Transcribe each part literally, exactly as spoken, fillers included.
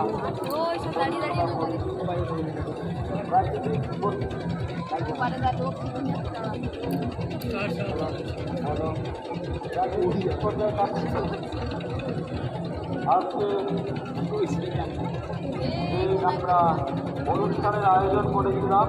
অনুষ্ঠানের আয়োজন করেছিলাম।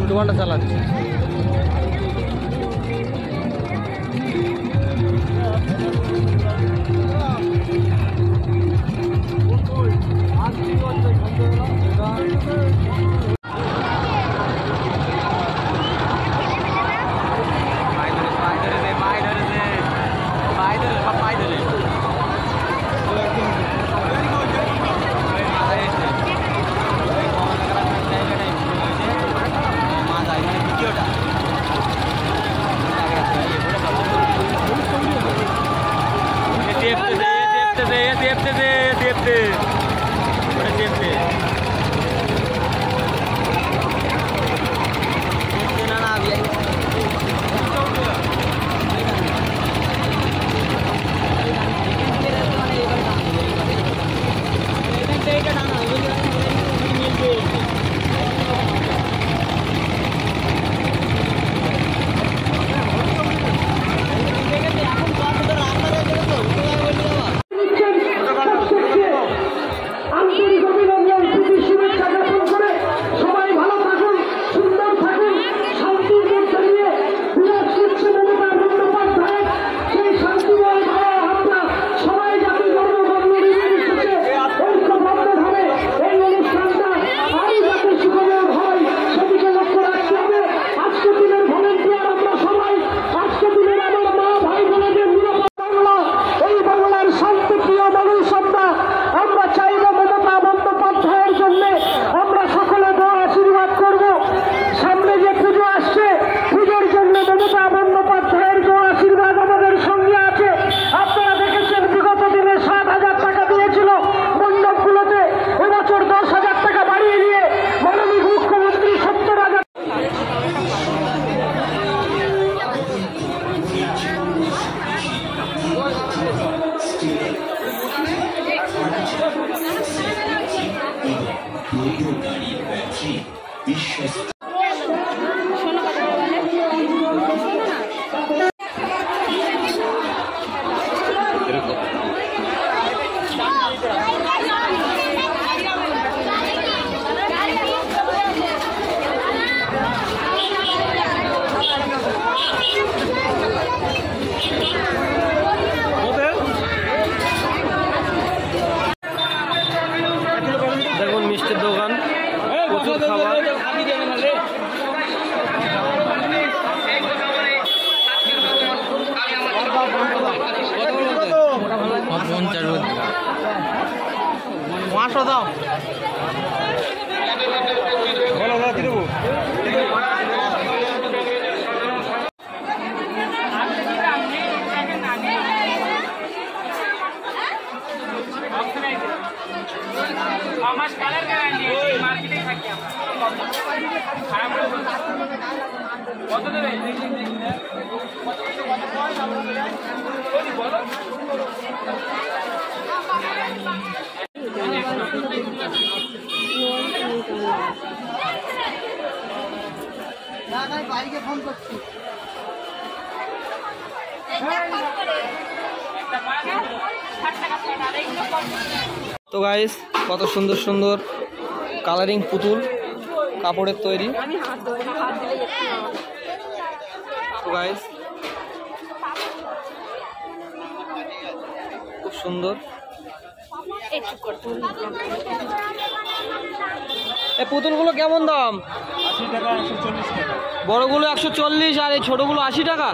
উল্টোপাল্টা চালাচ্ছে পাঁচশো দাও বলো দাদা কি দেবো কত দেবে বাইকে ফোন করছি তো গাইস কত সুন্দর সুন্দর কালারিং পুতুল কাপড়ের তৈরি খুব সুন্দর এই পুতুলগুলো কেমন দাম? আশি টাকা, একশো চল্লিশ টাকা। বড়গুলো একশো চল্লিশ আর এই ছোটগুলো আশি টাকা।